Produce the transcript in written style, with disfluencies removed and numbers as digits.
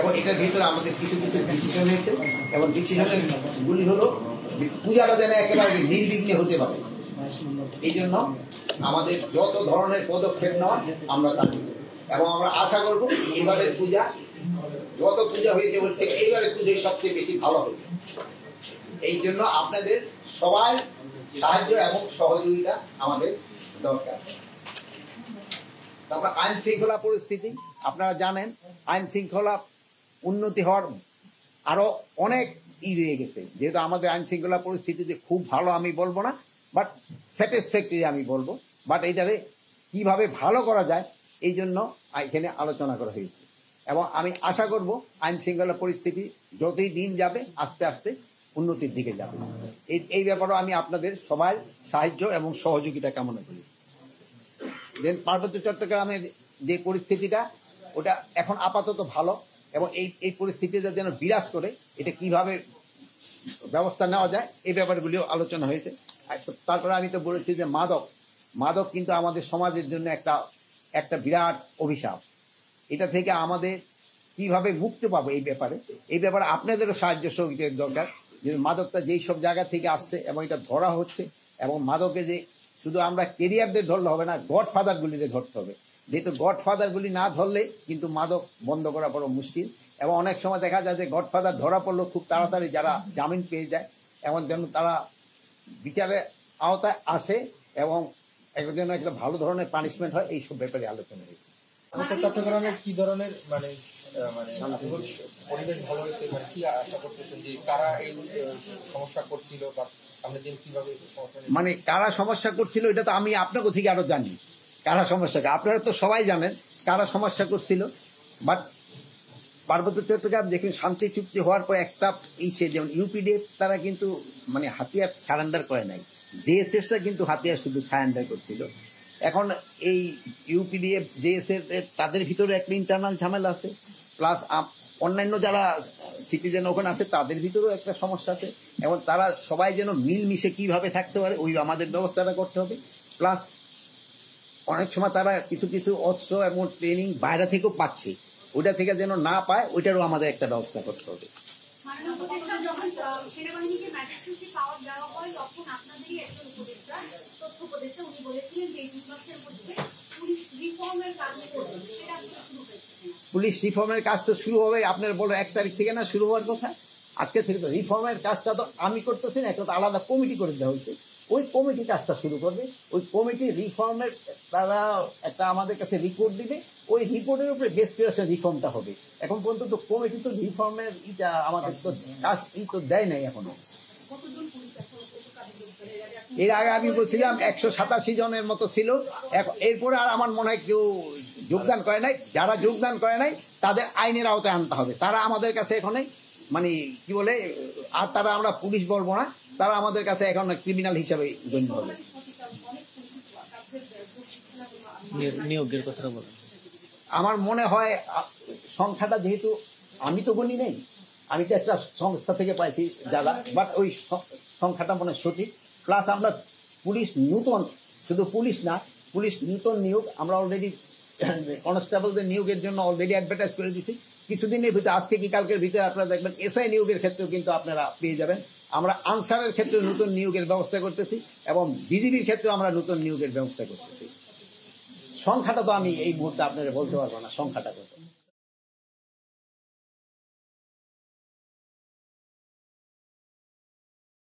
এবং এটার ভিতরে আমাদের কিছু কিছু ডিসিশন হয়েছে, এবং ডিসিশনের গুলি হলো যে পূজাটা যেন একেবারে নির্বিঘ্নে হতে পারে, এই জন্য আমাদের যত ধরনের পদক্ষেপ নেওয়া আমরা তা নিব। এবং আমরা আশা করব এবারের পূজা যত পূজা হয়েছে ওর থেকে এইবারের পূজায় সবচেয়ে বেশি ভালো হবে। এই জন্য আপনাদের সবার সাহায্য এবং সহযোগিতা আমাদের দরকার। তারপর আইন শৃঙ্খলা পরিস্থিতি আপনারা জানেন, আইন শৃঙ্খলা উন্নতি হওয়ার আরো অনেক রয়ে গেছে। যেহেতু আমাদের আইন শৃঙ্খলা পরিস্থিতি যে খুব ভালো আমি বলবো না, বাট স্যাটিসফ্যাক্টরি আমি বলবো, বাট এটারে কিভাবে ভালো করা যায় এই জন্য এখানে আলোচনা করা হয়েছে। এবং আমি আশা করব আইন শৃঙ্খলা পরিস্থিতি যতই দিন যাবে আস্তে আস্তে উন্নতির দিকে যাবে। এই ব্যাপারেও আমি আপনাদের সবার সাহায্য এবং সহযোগিতা কামনা করি। দেন পার্বত্য চট্টগ্রামের যে পরিস্থিতিটা, ওটা এখন আপাতত ভালো, এবং এই পরিস্থিতিটা যেন বিরাজ করে এটা কিভাবে ব্যবস্থা নেওয়া যায় এই ব্যাপারগুলিও আলোচনা হয়েছে। তারপরে আমি তো বলেছি যে মাদক কিন্তু আমাদের সমাজের জন্য একটা একটা বিরাট অভিশাপ, এটা থেকে আমাদের কিভাবে মুক্তি পাবো এই ব্যাপারে আপনাদেরও সাহায্য সহযোগিতার দরকার। যে মাদকটা যেই সব জায়গা থেকে আসছে এবং এটা ধরা হচ্ছে, এবং মাদকে যে শুধু আমরা ক্যারিয়ারদের ধরলে হবে না, গডফাদারগুলিতে ধরতে হবে। যেহেতু গডফাদারগুলি না ধরলে কিন্তু মাদক বন্ধ করা বড় মুশকিল, এবং অনেক সময় দেখা যায় যে গডফাদার ধরা পড়লেও খুব তাড়াতাড়ি যারা জামিন পেয়ে যায় এমন যেন তারা বিচারের আওতায় আসে এবং একজন একটা ভালো ধরনের পানিশমেন্ট হয়, এইসব ব্যাপারে আলোচনা হয়েছে। চট্টগ্রামের কি ধরনের পরিবেশ ভালো হয়েছে, কি আশা করতেছেন যে কারা এই সমস্যা করছিল বা কারা সমস্যা করছিল, এটা তো আমি আপনাকে থেকে আরো জানি কারা সমস্যা, আপনারা তো সবাই জানেন কারা সমস্যা করছিল। বাট পার্বত্য চট্টগ্রাম যেখানে শান্তি চুক্তি হওয়ার পর একটা ইসে যেমন ইউপিডিএফ তারা কিন্তু হাতিয়ার সারেন্ডার করে নাই, জেএসএসরা কিন্তু হাতিয়ার শুধু সারেন্ডার করছিল। এখন এই ইউপিডিএফ জেএসএস তাদের ভিতরে একটা ইন্টারনাল ঝামেলা আছে, প্লাস অন্যান্য যারা সিটিজেন ওখানে আছে তাদের ভিতরেও একটা সমস্যা আছে, এবং তারা সবাই যেন মিলমিশে কিভাবে থাকতে পারে ওই আমাদের ব্যবস্থাটা করতে হবে। প্লাস অনেক সময় তারা কিছু কিছু অস্ত্র এবং ট্রেনিং বাইরে থেকেও পাচ্ছে, ওটা থেকে যেন না পায় ওইটারও আমাদের একটা ব্যবস্থা করতে হবে। পুলিশ রিফর্মের কাজ তো শুরু হবে, আপনারা বলেন 1 তারিখ থেকে না শুরু হওয়ার কথা, আজকে থেকে তো রিফর্মের কাজটা তো আমি করতেছি না, একটা তো আলাদা কমিটি করে দেওয়া হয়েছে, ওই কমিটি কাজটা শুরু করবে। ওই কমিটি রিফর্মের তারা একটা আমাদের কাছে রিপোর্ট দিবে, ওই রিপোর্টের উপরে বেশ কিছু রিফর্মটা হবে। এখন পর্যন্ত তো কমিটি তো রিফর্মের ইটা আমাদের তো কাজ তো দেয় নাই এখনো। এর আগে আমি বলছিলাম 187 জনের মতো ছিল, এরপরে আর আমার মনে হয় কেউ যোগদান করে নাই। যারা যোগদান করে নাই তাদের আইনের আওতায় আনতে হবে, তারা আমাদের কাছে এখন কি বলে আর তারা আমরা পুলিশ বলবো না, তারা আমাদের কাছে এখন ক্রিমিনাল হিসাবে গণ্য হবে। নিয়োগের কথা বলেন, আমার মনে হয় সংখ্যাটা যেহেতু আমি তো গণি নেই, আমি তো একটা সংস্থা থেকে পাইছি যারা, বাট ওই সংখ্যাটা মনে সঠিক। প্লাস আমরা পুলিশ নূতন, শুধু পুলিশ না, পুলিশ নূতন নিয়োগ আমরা অলরেডি কনস্টেবলদের নিয়োগের জন্য অলরেডি অ্যাডভার্টাইজ করে দিচ্ছি, কিছুদিনের ভিতরে আজকে কি কালকের ভিতরে আপনারা দেখবেন এসআই নিয়োগের ক্ষেত্রেও কিন্তু আপনারা পেয়ে যাবেন। আমরা আনসারের ক্ষেত্রে নতুন নিয়োগের ব্যবস্থা করতেছি, এবং বিজিবির ক্ষেত্রে আমরা নতুন নিয়োগের ব্যবস্থা করতেছি। সংখ্যাটা তো আমি এই মুহূর্তে আপনারা বলতে পারবো না সংখ্যাটা কত।